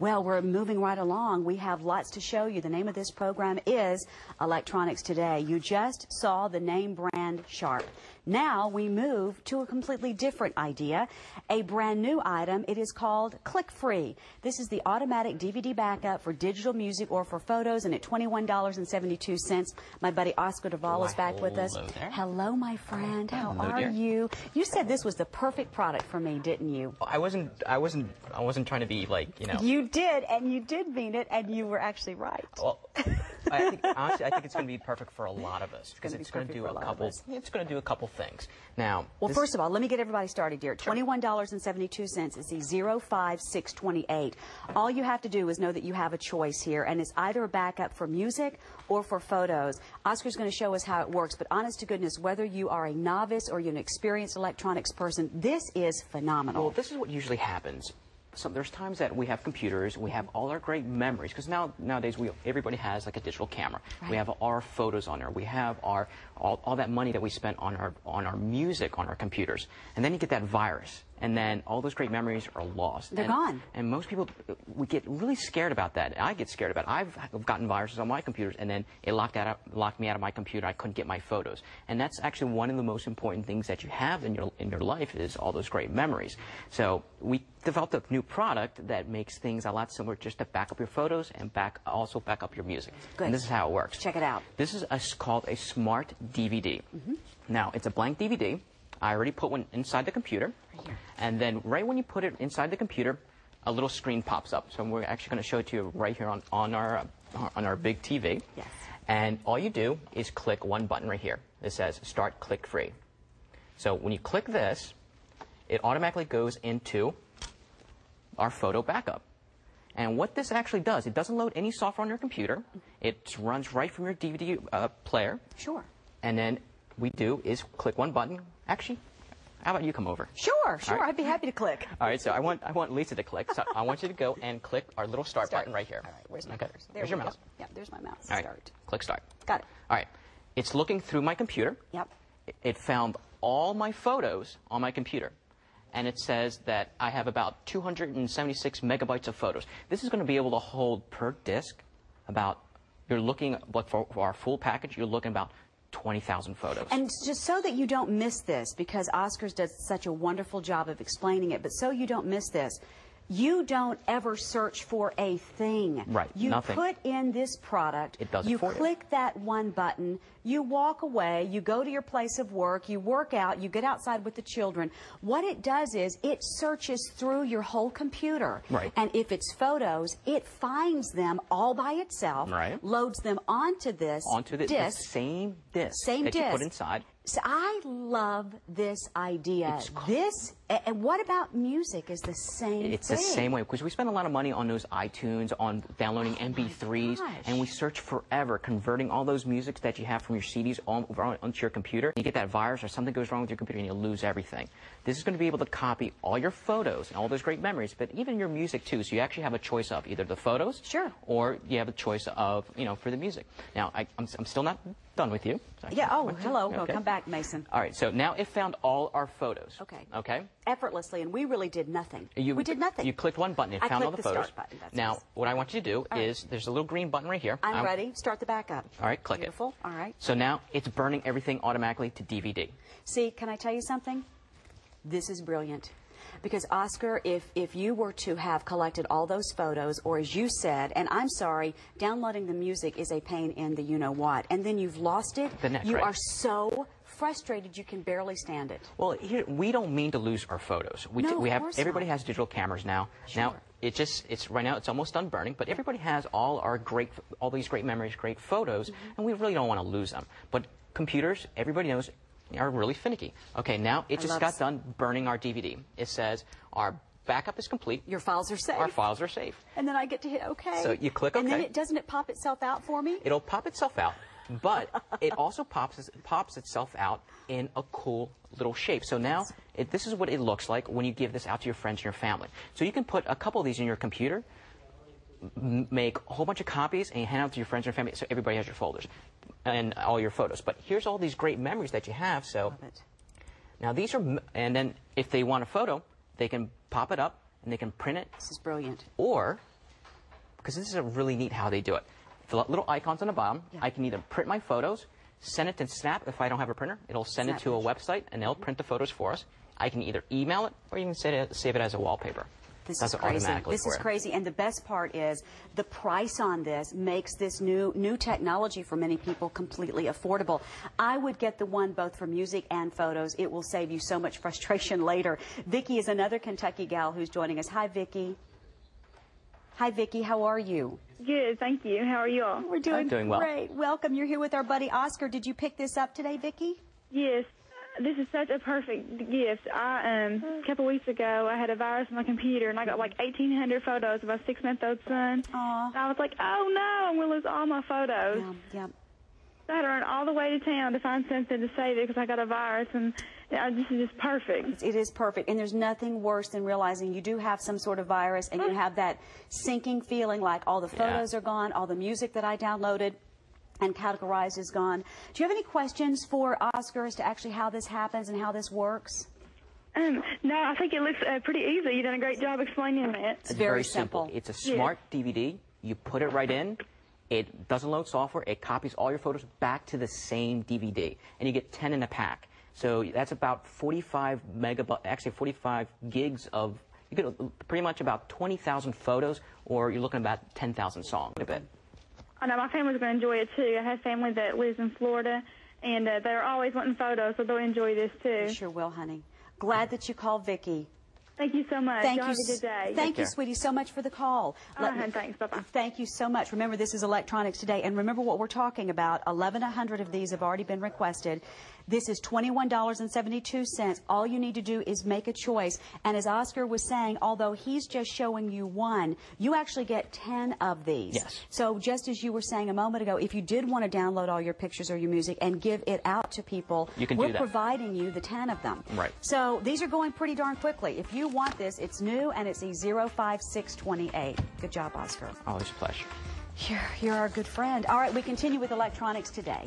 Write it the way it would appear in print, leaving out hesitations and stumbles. Well, we're moving right along. We have lots to show you. The name of this program is Electronics Today. You just saw the name brand Sharp. Now we move to a completely different idea, a brand new item. It is called Click Free. This is the automatic DVD backup for digital music or for photos, and at $21.72, my buddy Oscar Duvall is back with us. Hello, my friend. How are you? You said this was the perfect product for me, didn't you? I wasn't trying to be like, you know. You did, and you did mean it, and you were actually right. Well, honestly, I think it's going to be perfect for a lot of us because it's going to do a couple. It's going to do a couple things. Now, well, first of all, let me get everybody started, dear. $21.72 is the 05628. All you have to do is know that you have a choice here, and it's either a backup for music or for photos. Oscar's going to show us how it works, but honest to goodness, whether you are a novice or you're an experienced electronics person, this is phenomenal. Well, this is what usually happens. So there's times that we have computers, we have all our great memories, because nowadays everybody has like a digital camera. Right. We have our photos on there. We have our all that money that we spent on our music on our computers, and then you get that virus, and then all those great memories are lost. They're gone. And most people, we get really scared about that. I get scared about it. I've gotten viruses on my computers, and then it locked me out of my computer. I couldn't get my photos. And that's actually one of the most important things that you have in your life is all those great memories. So we developed a new product that makes things a lot simpler, just to back up your photos and also back up your music. Good. And this is how it works. Check it out. This is called a smart DVD. Mm-hmm. Now, it's a blank DVD. I already put one inside the computer, and then right when you put it inside the computer, a little screen pops up. So we're actually going to show it to you right here on our big TV. Yes. And all you do is click one button right here. It says Start Click Free. So when you click this, it automatically goes into our photo backup. And what this actually does, it doesn't load any software on your computer. It runs right from your DVD player. Sure. And then we do is click one button. Actually, how about you come over? Sure. Right. I'd be happy to click. All right, so I want Lisa to click. So I want you to go and click our little start button right here. All right, where's my cursor? There's your mouse. Yeah, there's my mouse. All right, start. Click start. Got it. All right, it's looking through my computer. Yep. It found all my photos on my computer, and it says that I have about 276 megabytes of photos. This is going to be able to hold per disk about, you're looking, for our full package, you're looking about 20,000 photos. And just so that you don't miss this, because Oscar's does such a wonderful job of explaining it, but so you don't miss this, you don't ever search for a thing. Right, you nothing. Put in this product, it does you it for click you. That one button, you walk away, you go to your place of work, you work out, you get outside with the children. What it does is it searches through your whole computer. Right. And if it's photos, it finds them all by itself, right. Loads them onto this disc. The same disc that you put inside. So I love this idea. This, and what about music is the same thing? It's the same way, because we spend a lot of money on those iTunes, on downloading MP3s, and we search forever, converting all those musics that you have from your CDs onto your computer. You get that virus or something goes wrong with your computer and you lose everything. This is going to be able to copy all your photos and all those great memories, but even your music too, so you actually have a choice of either the photos or you have a choice of, you know, for the music. Now, I'm still not done with you. So hello. Okay. No, come back, Mason. All right, so now it found all our photos. Okay. Effortlessly, and we really did nothing. We did nothing. You clicked one button. It found all the photos. Start button. That's now, nice. What I want you to do is, there's a little green button right here. I'm ready. Start the backup. All right, click Beautiful. It. All right. So now it's burning everything automatically to DVD. See, can I tell you something? This is brilliant. Because, Oscar, if you were to have collected all those photos, or as you said, and I'm sorry, downloading the music is a pain in the you-know-what, and then you've lost it, you are so frustrated you can barely stand it. Well, here, we don't mean to lose our photos. Everybody has digital cameras now. Sure. Now, right now it's almost done burning, but everybody has all these great memories, great photos, and we really don't want to lose them. But computers, everybody knows, are really finicky. Okay, now it just got done burning our DVD. It says our backup is complete. Your files are safe. Our files are safe. And then I get to hit OK. So you click OK. And then doesn't it pop itself out for me? It'll pop itself out, but it also pops itself out in a cool little shape. So now this is what it looks like when you give this out to your friends and your family. So you can put a couple of these in your computer, make a whole bunch of copies, and you hand out to your friends and your family so everybody has your folders and all your photos. But here's all these great memories that you have. So now these are, and then if they want a photo, they can pop it up and they can print it. This is brilliant. Or because this is a really neat how they do it. The little icons on the bottom, yeah. I can either print my photos, send it to Snap if I don't have a printer. It'll send Snap it to a website, and they'll print the photos for us. I can either email it, or you can save it as a wallpaper. This is crazy. This is crazy, and the best part is the price on this makes this new technology for many people completely affordable. I would get the one both for music and photos. It will save you so much frustration later. Vicky is another Kentucky gal who's joining us. Hi, Vicky. Hi, Vicky. How are you? Good, thank you. How are you all? We're doing great. Well. Welcome. You're here with our buddy Oscar. Did you pick this up today, Vicky? Yes. This is such a perfect gift. A couple weeks ago, I had a virus on my computer, and I got like 1,800 photos of my 6-month-old son. Aww. And I was like, oh, no, I'm going to lose all my photos. Yeah, yeah. I had to run all the way to town to find something to save it because I got a virus, and this is just perfect. It is perfect, and there's nothing worse than realizing you do have some sort of virus, and you have that sinking feeling like all the photos are gone, all the music that I downloaded and categorized is gone. Do you have any questions for Oscar as to actually how this happens and how this works? No, I think it looks pretty easy. You've done a great job explaining it. It's very simple. It's a smart DVD. You put it right in. It doesn't load software. It copies all your photos back to the same DVD, and you get 10 in a pack. So that's about 45 megabytes, actually 45 gigs of, you get pretty much about 20,000 photos, or you're looking at about 10,000 songs a bit. I know my family's going to enjoy it, too. I have family that lives in Florida, and they're always wanting photos, so they'll enjoy this, too. You sure will, honey. Glad that you called Vicky. Thank you so much. Thank you. Have a good day. Thank you, sweetie, so much for the call. Thanks. Bye-bye. Thank you so much. Remember, this is Electronics Today, and remember what we're talking about. 1,100 of these have already been requested. This is $21.72. All you need to do is make a choice. And as Oscar was saying, although he's just showing you one, you actually get 10 of these. Yes. So just as you were saying a moment ago, if you did want to download all your pictures or your music and give it out to people, you can do that. We're providing you the 10 of them. Right. So these are going pretty darn quickly. If you want this, it's new, and it's a 05628. Good job, Oscar. Always a pleasure. You're our good friend. All right, we continue with Electronics Today.